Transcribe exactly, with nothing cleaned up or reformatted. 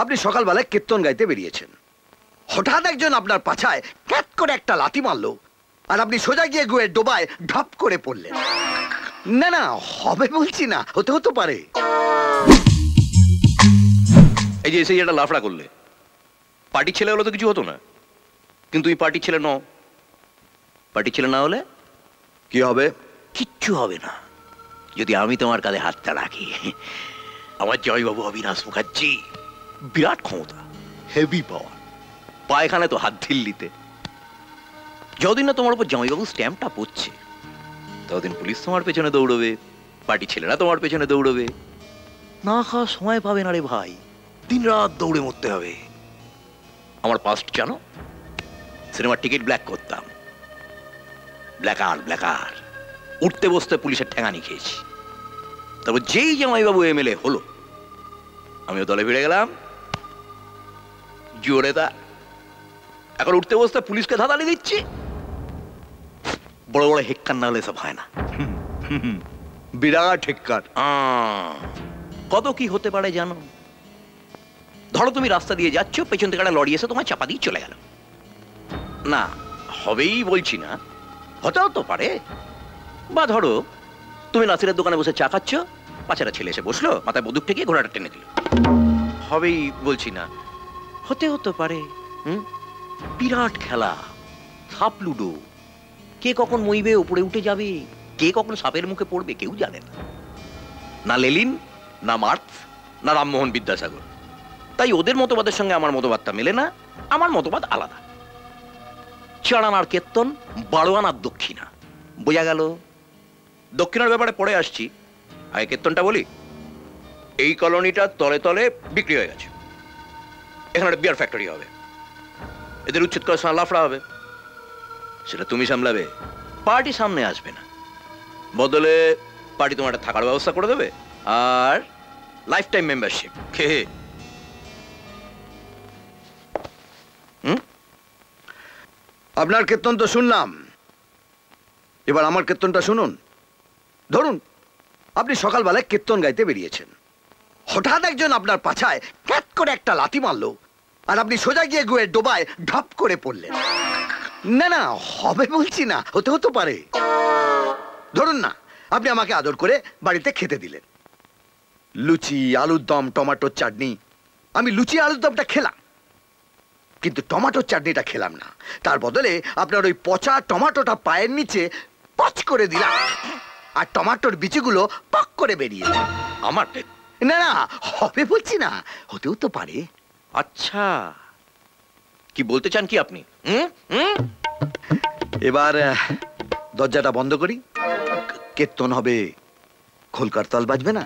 अपनी सकाल बेलाয় কীর্তন গাইতে বেরিয়েছেন হঠাৎ একজন আপনার পাছায় ক্যাট করে একটা লাথি মারলো আর আপনি সোজা গিয়ে গুয়ে ডোবায় ঢপ করে পড়লেন না না হবে বলছি না হতে হতে পারে এই যে এসে এটা লাফড়া করলে পার্টি ছেলে হলো তো কিছু হতো না কিন্তু এই পার্টি ছেলে নও পার্টি ছেলে না হলে কি হবে কিচ্ছু হবে না যদি আমি তোমার কাছে হাতটা রাখি আমার জয় বাবু অবিনাশ মুখার্জি বিরাট ক্ষমতা হেভি পাওয়ার পায়খানায় তো হাত ঢিল্লিতে যতদিন না তোমার উপর জামাইবাবু স্ট্যাম্পটা পড়ছে ততদিন পুলিশ তোমার পেছনে দৌড়বে পার্টি ছেলেরা তোমার পেছনে দৌড়বে না খাওয়া সময় পাবে না রে ভাই দিন রাত দৌড়ে মরতে হবে আমার পাস্ট জানো সিনেমার টিকিট ব্ল্যাক করতাম ব্ল্যাকার ব্ল্যাকার উঠতে বসতে পুলিশের ঠ্যাঙানি খেয়েছি তবে যেই জামাইবাবু এমএলএ হলো আমিও দলে ভিড়ে গেলাম জোরে দা এখন উঠতে বসতে পুলিশকে ধাঁধালি দিচ্ছি বড় বড় হেক্কার না হলে সব হয় না বিরাট হেক্কার কত কি হতে পারে জানো ধরো তুমি রাস্তা দিয়ে যাচ্ছ পেছন থেকে একটা লরি এসে তোমার চাপা দিয়ে চলে গেল না হবেই বলছি না হতেও তো পারে বা ধরো তুমি নাসিরের দোকানে বসে চা খাচ্ছ পাছাটা ছেলে এসে বসলো মাথায় বন্দুক ঠেকিয়ে ঘোড়াটা টেনে দিল হবেই বলছি না হতেও তো পারে হুম বিরাট খেলা সাপ লুডো কে কখন মইবে উপরে উঠে যাবে কে কখন সাপের মুখে পড়বে কেউ জানে না না লেলিন না মার্কস না রামমোহন বিদ্যাসাগর তাই ওদের মতবাদের সঙ্গে আমার মতবাদটা মেলে না আমার মতবাদ আলাদা চারানার কীর্তন বারোয়ানার দক্ষিণা বোঝা গেল দক্ষিণার ব্যাপারে পরে আসছি আগে কীর্তনটা বলি এই কলোনিটা তলে তলে বিক্রি হয়ে গেছে এখানে একটা বিয়ার ফ্যাক্টরি হবে এদের উচ্ছেদ করার সময় লাফড়া হবে সেটা তুমি সামলাবে পার্টি সামনে আসবে না বদলে পার্টি তোমার একটা থাকার ব্যবস্থা করে দেবে আর লাইফ টাইম মেম্বারশিপ খেয়ে আপনার কীর্তন তো শুনলাম এবার আমার কীর্তনটা শুনুন ধরুন আপনি সকালবেলায় কীর্তন গাইতে বেরিয়েছেন হঠাৎ একজন আপনার পাছায় ক্যাট করে একটা লাথি মারলো আর আপনি সোজা গিয়ে গুয়ে ডোবায় ঢপ করে পড়লেন না না হবে বলছি না হতে হতে পারে ধরুন না আপনি আমাকে আদর করে বাড়িতে খেতে দিলেন লুচি আলুর দম টমেটোর চাটনি আমি লুচি আলুর দমটা খেলাম কিন্তু টমেটোর চাটনিটা খেলাম না তার বদলে আপনার ওই পচা টমেটোটা পায়ের নিচে পচ করে দিলাম আর টমেটোর বিচিগুলো পক করে বেরিয়ে গেল আমার না না হবে বলছি না হতেও তো পারে আচ্ছা কি বলতে চান কি আপনি এবার দরজাটা বন্ধ করি কীর্তন হবে খোলকার তাল বাজবে না